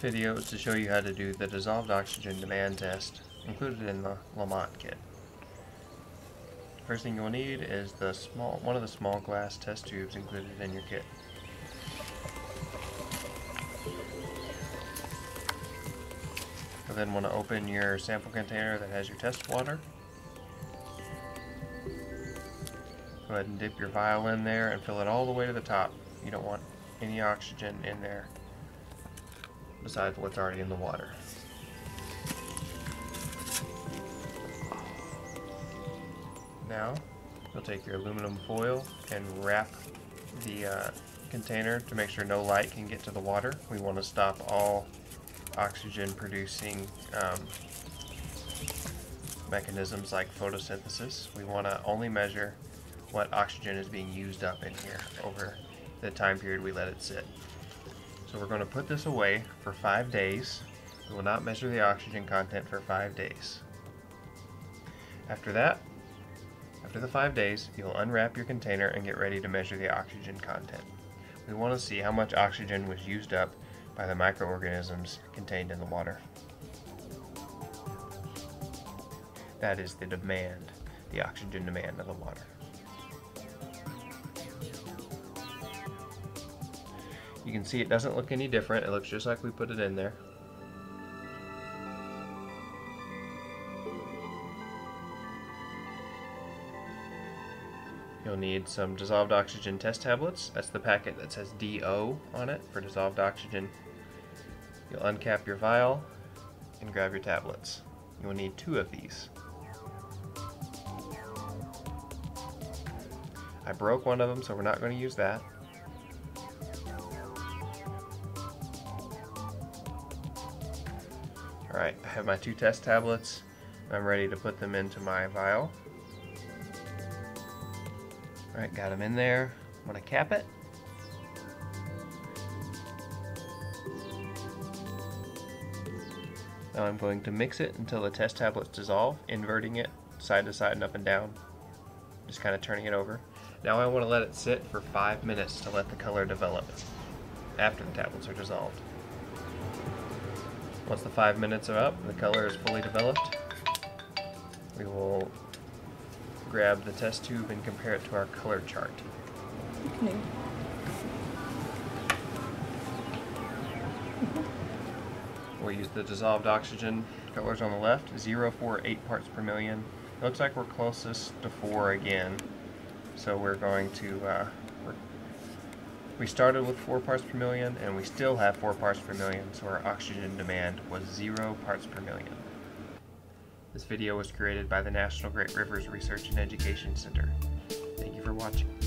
video is to show you how to do the dissolved oxygen demand test included in the LaMotte kit. First thing you'll need is the one of the small glass test tubes included in your kit. You'll then want to open your sample container that has your test water. Go ahead and dip your vial in there and fill it all the way to the top. You don't want any oxygen in there besides what's already in the water. Now you'll take your aluminum foil and wrap the container to make sure no light can get to the water. We want to stop all oxygen producing mechanisms like photosynthesis. We want to only measure what oxygen is being used up in here over the time period we let it sit. So we're going to put this away for 5 days. We will not measure the oxygen content for 5 days. After the 5 days, you'll unwrap your container and get ready to measure the oxygen content. We want to see how much oxygen was used up by the microorganisms contained in the water. That is the demand, the oxygen demand of the water. You can see it doesn't look any different. It looks just like we put it in there. You'll need some dissolved oxygen test tablets. That's the packet that says DO on it for dissolved oxygen. You'll uncap your vial and grab your tablets. You will need 2 of these. I broke one of them, so we're not going to use that. Alright, I have my 2 test tablets. I'm ready to put them into my vial. Alright, got them in there. I'm going to cap it. Now I'm going to mix it until the test tablets dissolve, inverting it side to side and up and down. Just kind of turning it over. Now I want to let it sit for 5 minutes to let the color develop after the tablets are dissolved. Once the 5 minutes are up, the color is fully developed, we will grab the test tube and compare it to our color chart. Okay. We'll use the dissolved oxygen colors on the left, 0.48 parts per million. It looks like we're closest to 4 again, so we're going to we started with 4 parts per million, and we still have 4 parts per million, so our oxygen demand was 0 parts per million. This video was created by the National Great Rivers Research and Education Center. Thank you for watching.